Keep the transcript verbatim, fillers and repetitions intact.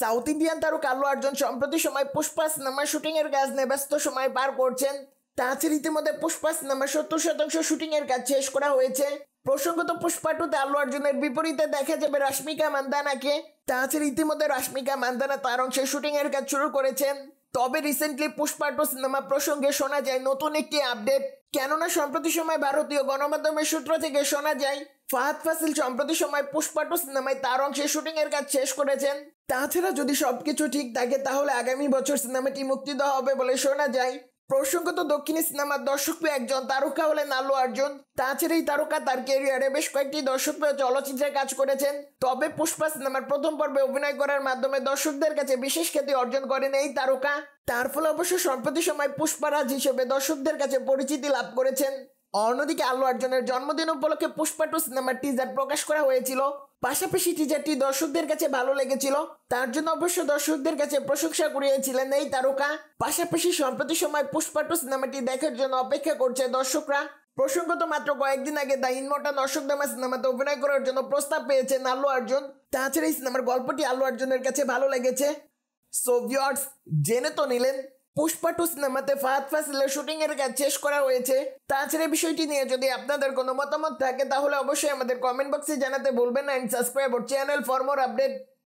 South Indian তারকা আল্লু অর্জুন সম্প্রতি সময় পুষ্পা সিনেমার শুটিং এর কাজ নিয়ে ব্যস্ত সময় পার করছেন। তাছাড়া ইতিমধ্যে পুষ্পা সিনেমার সত্তর শতাংশ শুটিং এর কাজ শেষ করা হয়েছে। প্রসঙ্গত পুষ্পা টুতে আল্লু অর্জুনের বিপরীতে দেখা যাবে রাশমিকা মান্দানাকে। তাছাড়া ইতিমধ্যে রাশমিকা মান্দানা তার অংশে শুটিং এর কাজ শুরু করেছেন। তবে রিসেন্টলি পুষ্পা টু সিনেমা প্রসঙ্গে শোনা যায় নতুন একটি আপডেট, কেননা সম্প্রতি সময় ভারতীয় গণমাধ্যমের সূত্র থেকে শোনা যায় ফাহাদ ফাসিল সম্প্রতি সময় পুষ্পা টু সিনেমায় তার অংশে শুটিং এর কাজ শেষ করেছেন। তাছাড়া যদি সবকিছু ঠিক থাকে তাহলে আগামী বছর সিনেমাটি মুক্তি দেওয়া হবে বলে শোনা যায়। প্রসঙ্গত দক্ষিণী সিনেমার দর্শকপ্রিয় একজন তারকা হলেন আল্লু অর্জুন। তাছাড়া এই তারকা তার ক্যারিয়ারে বেশ কয়েকটি দর্শকপ্রিয় চলচ্চিত্রে কাজ করেছেন। তবে পুষ্পা সিনেমার প্রথম পর্বে অভিনয় করার মাধ্যমে দর্শকদের কাছে বিশেষ খ্যাতি অর্জন করেন এই তারকা। তার ফলে অবশ্য সম্প্রতি সময় পুষ্পারাজ হিসেবে দর্শকদের কাছে পরিচিতি লাভ করেছেন। অন্যদিকে আল্লু অর্জুনের জন্মদিন উপলক্ষে পুষ্পা টু সিনেমার টিজার প্রকাশ করা হয়েছিল। পাশাপাশি টিজারটি দর্শকদের কাছে ভালো লেগেছিল, তার জন্য অবশ্য দর্শকদের কাছে প্রশংসা কুড়িয়েছিলেন এই তারকা। পাশাপাশি সম্প্রতি সময় পুষ্পা টু সিনেমাটি দেখার জন্য অপেক্ষা করছে দর্শকরা। প্রসঙ্গত মাত্র কয়েকদিন আগে দ্য ইনমোটা নরসিংদমা সিনেমাতে অভিনয় করার জন্য প্রস্তাব পেয়েছেন আল্লু অর্জুন। তাছাড়া এই সিনেমার গল্পটি আল্লু অর্জুনের কাছে ভালো লেগেছে। সো ভিউয়ার্স, জেনে তো নিলেন পুষ্পা টু সিনেমাতে ফাহাদ ফাসিলের শুটিং এর কাজ শেষ করা হয়েছে। তাছাড়া বিষয়টি নিয়ে যদি আপনাদের কোনো মতামত থাকে তাহলে অবশ্যই আমাদের কমেন্ট বক্সে জানাতে ভুলবেন না। And subscribe our channel for more update.